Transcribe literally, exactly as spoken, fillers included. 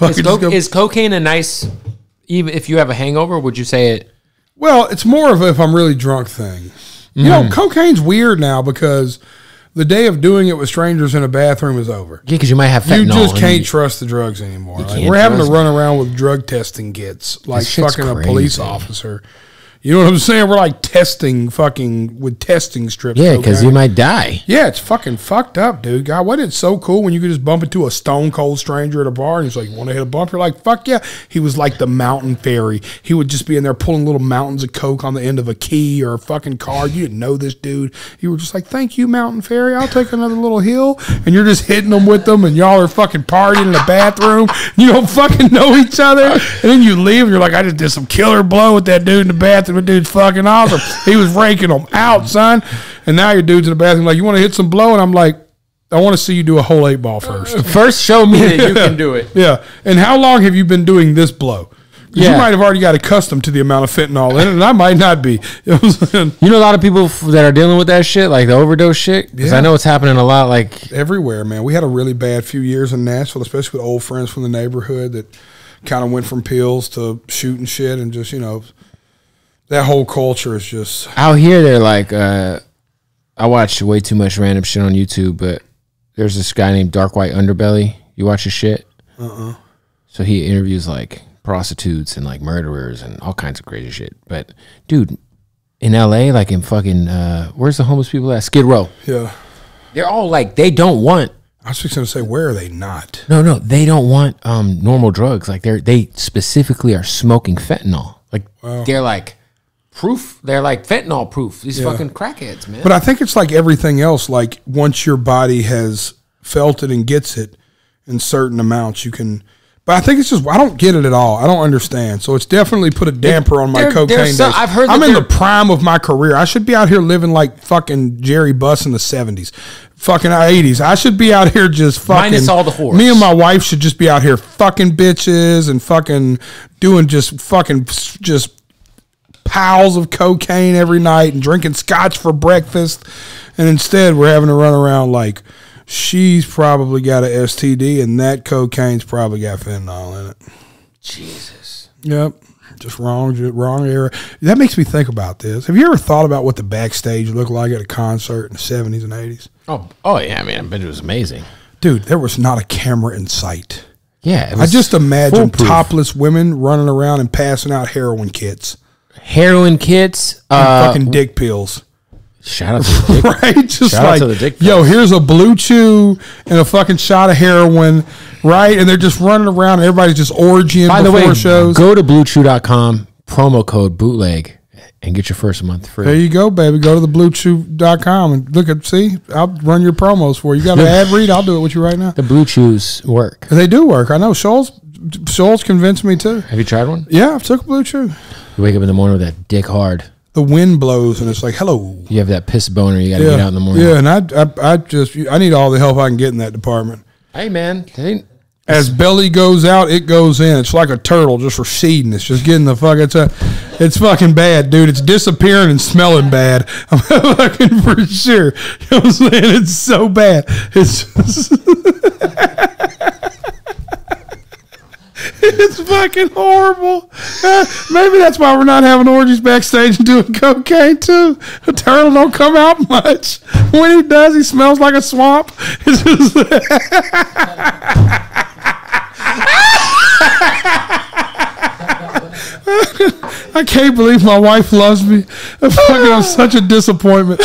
fucking is, co is cocaine a nice, even if you have a hangover, would you say it? Well, it's more of a if I'm really drunk thing. You mm. know, cocaine's weird now because the day of doing it with strangers in a bathroom is over. Yeah, because you might have fentanyl. You just can't you, trust the drugs anymore. Like, we're having to run around with drug testing kits like fucking crazy. a police officer. You know what I'm saying? We're like testing fucking with testing strips. Yeah, because you might die. Yeah, it's fucking fucked up, dude. God, wasn't it so cool when you could just bump into a stone cold stranger at a bar and he's like, you want to hit a bump? You're like, fuck yeah. He was like the mountain fairy. He would just be in there pulling little mountains of coke on the end of a key or a fucking card. You didn't know this dude. You were just like, thank you, mountain fairy. I'll take another little hill. And you're just hitting them with them and y'all are fucking partying in the bathroom. You don't fucking know each other. And then you leave and you're like, I just did some killer blow with that dude in the bathroom. The dude's fucking awesome. He was raking them out, son. And now your dude's in the bathroom like, you want to hit some blow? And I'm like, I want to see you do a whole eight ball first. First, show me that you can do it. Yeah. And how long have you been doing this blow? Yeah. You might have already got accustomed to the amount of fentanyl in it, and I might not be. You know, a lot of people that are dealing with that shit, like the overdose shit, because yeah. I know it's happening a lot. Like everywhere, man. We had a really bad few years in Nashville, especially with old friends from the neighborhood that kind of went from pills to shooting shit and just, you know, that whole culture is just... Out here, they're like... Uh, I watch way too much random shit on YouTube, but there's this guy named Dark White Underbelly. You watch his shit? Uh-uh. So he interviews like prostitutes and like murderers and all kinds of crazy shit. But dude, in L A, like in fucking... Uh, where's the homeless people at? Skid Row. Yeah. They're all like, they don't want... I was just going to say, where are they not? No, no. They don't want um, normal drugs. Like they're, they specifically are smoking fentanyl. Like wow. they're like... Proof. They're like fentanyl proof. These yeah. fucking crackheads, man. But I think it's like everything else. Like once your body has felt it and gets it in certain amounts, you can. But I think it's just I don't get it at all. I don't understand. So it's definitely put a damper on my they're, cocaine they're days. So, I've heard. I'm in the prime of my career. I should be out here living like fucking Jerry Buss in the seventies, fucking eighties. I should be out here just fucking. Minus all the whores. Me and my wife should just be out here fucking bitches and fucking doing just fucking just. Piles of cocaine every night and drinking scotch for breakfast, and instead we're having to run around like she's probably got an S T D and that cocaine's probably got fentanyl in it. Jesus. Yep. Just wrong, wrong era. That makes me think about this. Have you ever thought about what the backstage looked like at a concert in the seventies and eighties? Oh, oh yeah. I mean, I bet it was amazing, dude. There was not a camera in sight. Yeah, I just imagine topless women running around and passing out heroin kits. Heroin kits, uh, fucking dick pills. Shout out to the dick, right? Just shout like, out to the dick pills. Yo, here's a Blue Chew and a fucking shot of heroin, right? And they're just running around. And everybody's just orgying. By the way, shows. Go to blue chew dot com, promo code bootleg, and get your first month free. There you go, baby. Go to the blue chew dot com and look at. See, I'll run your promos for you. You got an ad read? I'll do it with you right now. The Blue Chews work. They do work. I know. Scholl's Scholl's convinced me too. Have you tried one? Yeah, I took a Blue Chew. You wake up in the morning with that dick hard. The wind blows and it's like, hello. You have that piss boner you got to yeah. get out in the morning. Yeah, and I, I, I just, I need all the help I can get in that department. Hey, man. Hey. As belly goes out, it goes in. It's like a turtle just receding. It's just getting the fuck. It's, a, it's fucking bad, dude. It's disappearing and smelling bad. I'm fucking for sure. You know what I'm saying? It's so bad. It's just it's fucking horrible. Uh, maybe that's why we're not having orgies backstage and doing cocaine too. A turtle don't come out much. When he does, he smells like a swamp. It's just I can't believe my wife loves me. I'm fucking, I'm such a disappointment.